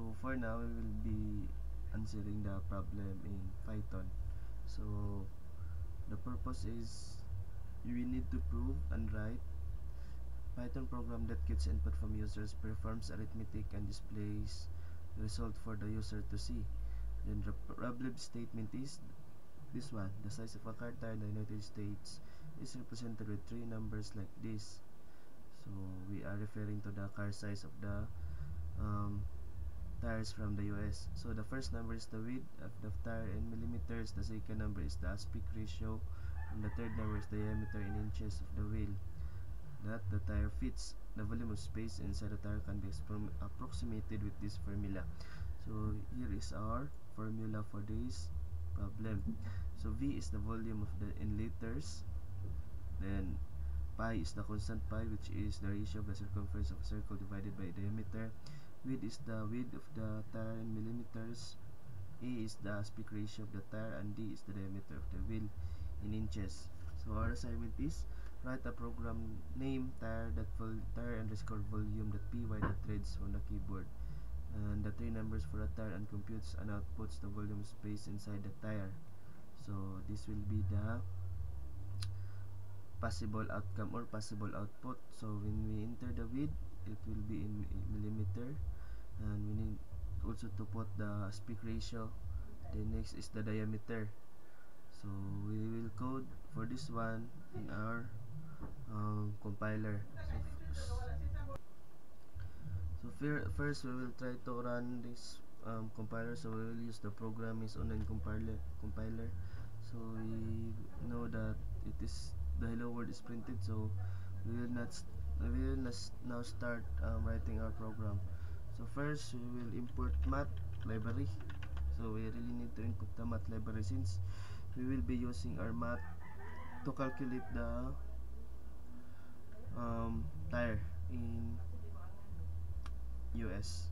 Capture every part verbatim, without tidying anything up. So for now, we will be answering the problem in Python. So the purpose is you will need to prove and write Python program that gets input from users, performs arithmetic, and displays result for the user to see. Then the problem statement is this one: the size of a carta in the United States is represented with three numbers like this. So we are referring to the car size of the um, tires from the U S. So the first number is the width of the tire in millimeters, the second number is the aspect ratio, and the third number is the diameter in inches of the wheel that the tire fits. The volume of space inside the tire can be approximated with this formula. So here is our formula for this problem. So V is the volume of the in liters, then pi is the constant pi, which is the ratio of the circumference of a circle divided by diameter. Width is the width of the tire in millimeters. A is the aspect ratio of the tire, and D is the diameter of the wheel in inches. So our assignment is write a program name tire that vol tire underscore volume that py that reads on the keyboard, and the three numbers for a tire, and computes and outputs the volume space inside the tire. So this will be the possible outcome or possible output. So when we enter the width, it will be in millimeter, and we need also to put the aspect ratio. Then next is the diameter. So we will code for this one in our um, compiler. So, so first we will try to run this um, compiler. So we will use the program is online compiler compiler so we know that it is the hello world is printed, so we will not we will now start um, writing our program. So first we will import math library. So we really need to input the math library since we will be using our math to calculate the um, tire in U S.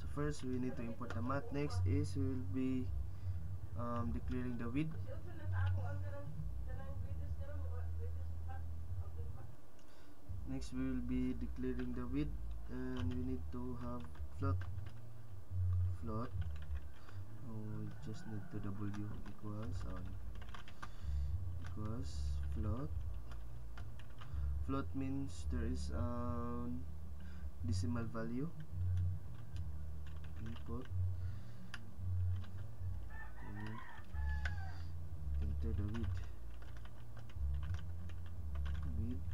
So first we need to import the math. Next is we will be um, declaring the width. Next we will be declaring the width, and we need to have float float oh, just need to w equals on equals float. Float means there is a um, decimal value input. Okay. Enter the width width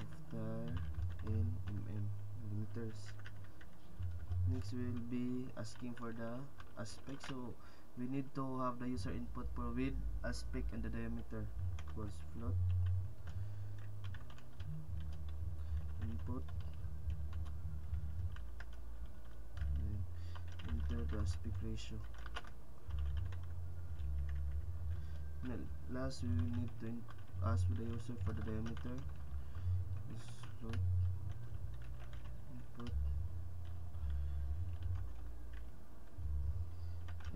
of tire in mm millimeters. Next we will be asking for the aspect, so we need to have the user input for width, aspect, and the diameter equals float input, and enter the aspect ratio. Now last we will need to ask the user for the diameter is float input,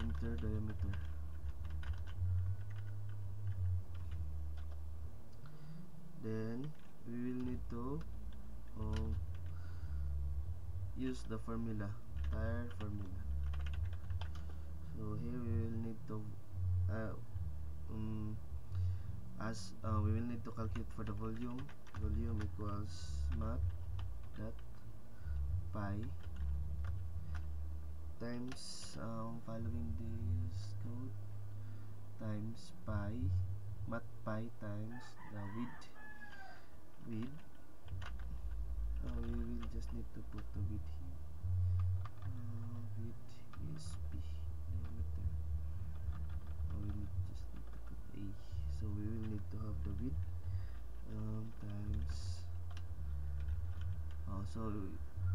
enter diameter. Then we will need to um, use the formula tire formula. So here we will need to uh, um, as uh, we will need to calculate for the volume. Volume equals math dot pi times um, following this code times pi math pi times the width width uh, we will just need to put the width here. Uh, width is p diameter. Uh, we need just need to put a, so we will need to have the width Um, times oh, so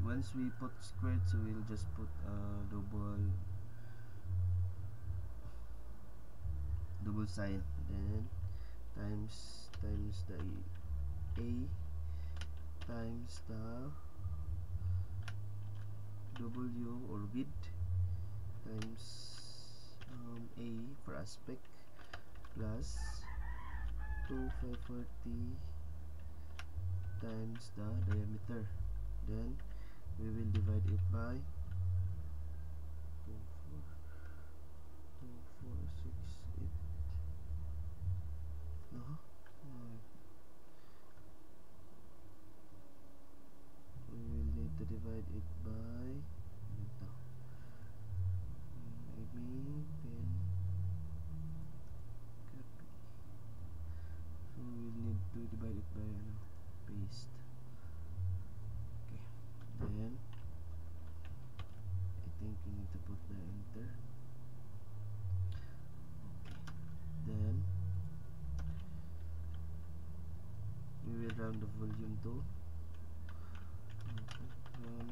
once we put squared, so we'll just put uh, double double sign, then times times the a times the w or width times um, a for aspect plus two five forty times the diameter, then we will divide it by two, four, two, four, six, eight. No, we will need to divide it by no. Maybe ten. So we will need to divide it by uh, paste. Okay, then I think we need to put the enter. Then we will round the volume to okay,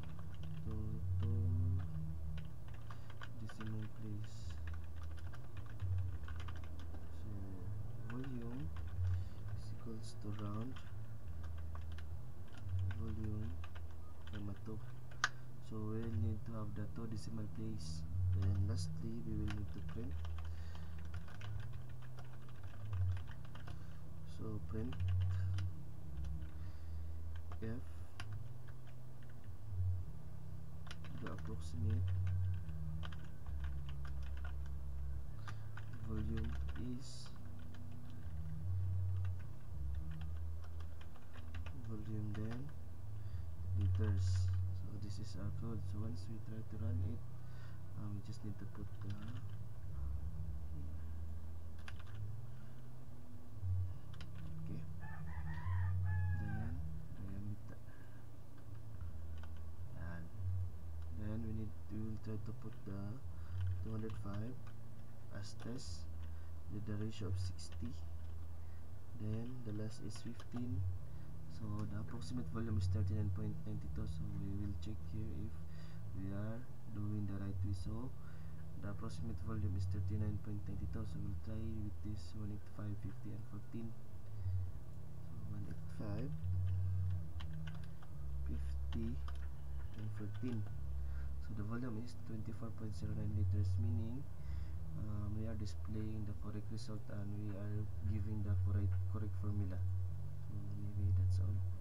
round to, to decimal place. So volume is equals to round volume comma two. So we will need to have the two decimal place. Then lastly we will need to print. So print f the approximate volume is volume then liters. So this is our code. So once we try to run it, um, we just need to put the to put the two hundred five as test with the ratio of sixty. Then the last is fifteen, so the approximate volume is thirty-nine point nine two. So we will check here if we are doing the right way. So the approximate volume is thirty-nine point nine two, so we'll try with this one eighty-five, fifty and fourteen. So one eighty-five, fifty and fourteen. So the volume is twenty-four point zero nine liters, meaning um, we are displaying the correct result and we are giving the correct correct formula. So maybe that's all.